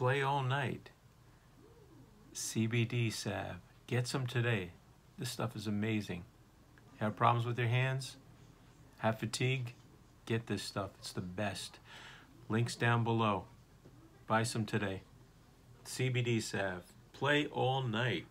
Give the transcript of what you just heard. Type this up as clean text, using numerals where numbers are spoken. Play All Night CBD salve. Get some today. This stuff is amazing. Have problems with your hands? Have fatigue? Get this stuff. It's the best. Links down below. Buy some today. CBD salve. Play All Night.